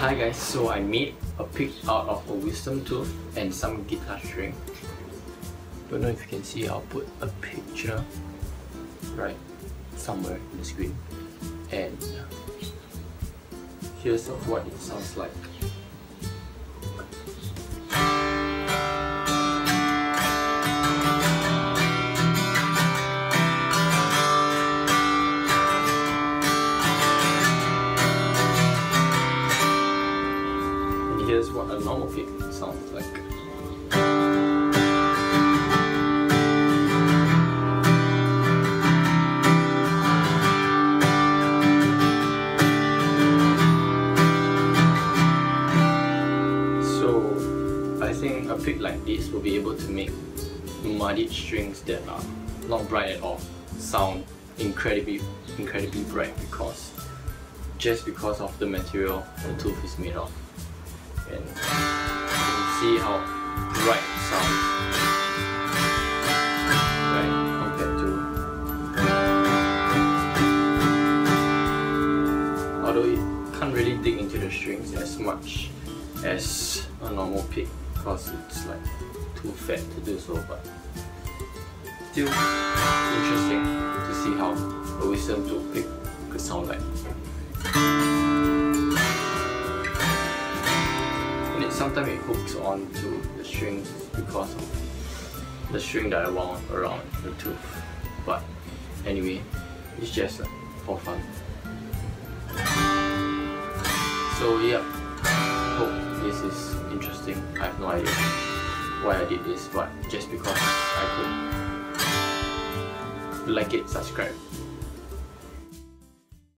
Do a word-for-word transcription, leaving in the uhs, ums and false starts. Hi guys, so I made a pick out of a wisdom tooth and some guitar string. Don't know if you can see, I'll put a picture right somewhere in the screen. And here's what it sounds like. Here's what a normal pick sounds like. So I think a pick like this will be able to make muddied strings that are not bright at all sound incredibly, incredibly bright because just because of the material the tooth is made of. And you can see how bright it sounds, right, compared to... Although it can't really dig into the strings as much as a normal pick because it's like too fat to do so, but still interesting to see how a wisdom tooth pick could sound like. Sometimes it hooks on to the strings because of the string that I wound around the tooth. But anyway, it's just for fun. So yeah, hope this is interesting. I have no idea why I did this, but just because I could. Like it, subscribe.